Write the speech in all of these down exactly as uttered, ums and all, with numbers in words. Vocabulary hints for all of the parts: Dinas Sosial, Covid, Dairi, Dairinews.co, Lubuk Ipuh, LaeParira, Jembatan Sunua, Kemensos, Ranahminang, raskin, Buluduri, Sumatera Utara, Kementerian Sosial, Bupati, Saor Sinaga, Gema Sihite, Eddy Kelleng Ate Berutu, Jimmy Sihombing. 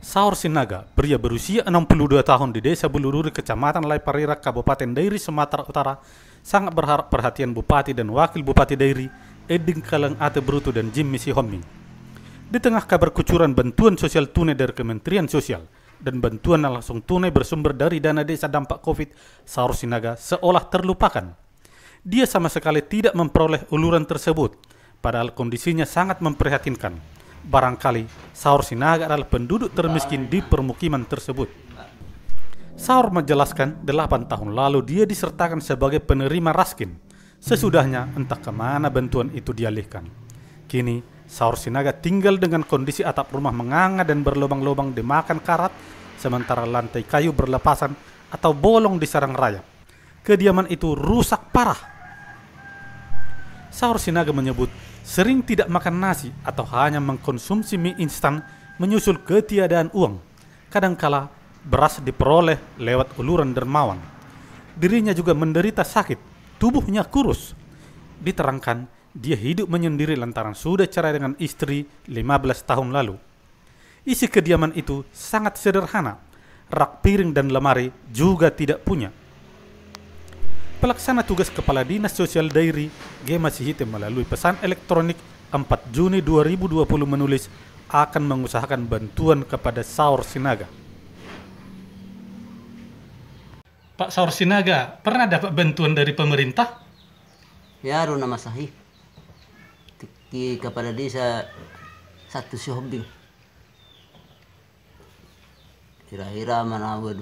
Saor Sinaga, pria berusia enam puluh dua tahun di desa Buluduri, kecamatan LaeParira, Kabupaten Dairi, Sumatera Utara, sangat berharap perhatian Bupati dan Wakil Bupati Dairi, Eddy Kelleng Ate Berutu dan Jimmy Sihombing. Di tengah kabar kucuran bantuan sosial tunai dari Kementerian Sosial dan bantuan langsung tunai bersumber dari dana desa dampak Covid, Saor Sinaga seolah terlupakan. Dia sama sekali tidak memperoleh uluran tersebut, padahal kondisinya sangat memprihatinkan. Barangkali Saor Sinaga adalah penduduk termiskin di permukiman tersebut. Saor menjelaskan delapan tahun lalu dia disertakan sebagai penerima raskin. Sesudahnya entah kemana bantuan itu dialihkan. Kini Saor Sinaga tinggal dengan kondisi atap rumah menganga dan berlubang-lubang dimakan karat, sementara lantai kayu berlepasan atau bolong diserang rayap. Kediaman itu rusak parah. Saor Sinaga menyebut sering tidak makan nasi atau hanya mengkonsumsi mie instan menyusul ketiadaan uang. Kadangkala beras diperoleh lewat uluran dermawan. Dirinya juga menderita sakit, tubuhnya kurus. Diterangkan dia hidup menyendiri lantaran sudah cerai dengan istri lima belas tahun lalu. Isi kediaman itu sangat sederhana, rak piring dan lemari juga tidak punya. Pelaksana tugas Kepala Dinas Sosial Dairi, Gema Sihite, melalui pesan elektronik empat Juni dua ribu dua puluh menulis akan mengusahakan bantuan kepada Saor Sinaga. Pak Saor Sinaga, pernah dapat bantuan dari pemerintah? Ya, Runa Masahi. Tiki Kepala Desa satu Sihombing. Kira-kira mana dua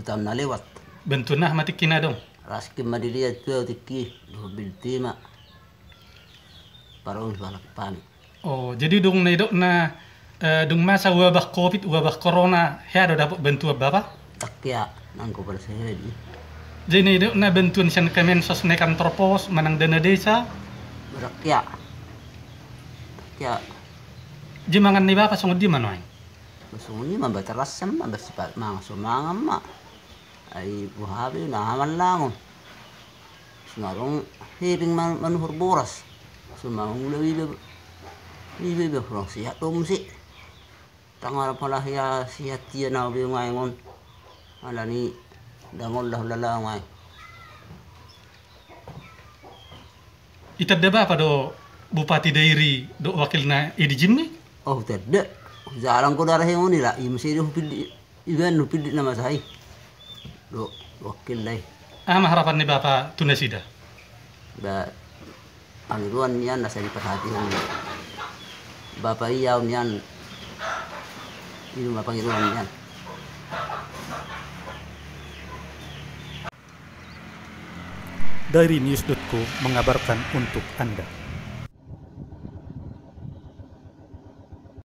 tahun lewat. Bantuan nah mati kina dong. Raskin madiria tuh tiki mobil tima parung balak panik. Oh, jadi dong nedok na uh, dong masa wabah Covid, wabah corona, ya ada dapat bantuan bapak? Tak ya, nangko persehedi. Jadi nedok na bantuan sen Kemensos ne kantor pos menang dana desa. Berak ya. Tak ya. Jemangan ni bapak sungguh di mana? Sungguh ni mamba teras sem mamba sifat mang sumangam mak. Ai buhabi na manlangon sunarong hiring man manhur boras sumarong lewi lewi befrong sihat domsi tangara palahia sihat dia na be ngon alani dangon lah lala ngai itadda apa do Bupati Dairi do wakilna Eddy Jimmy. Oh tadda jarang ko darah ngoni la imsi do pidi iban no pidi nama sai lo wakil dai. Ama harapan ni bapak tunda sida. Ba pangiruan nian nasa diperhatikan. Bapak iya nian itu bapak pangiruan nian. Dairinews dot co mengabarkan untuk Anda.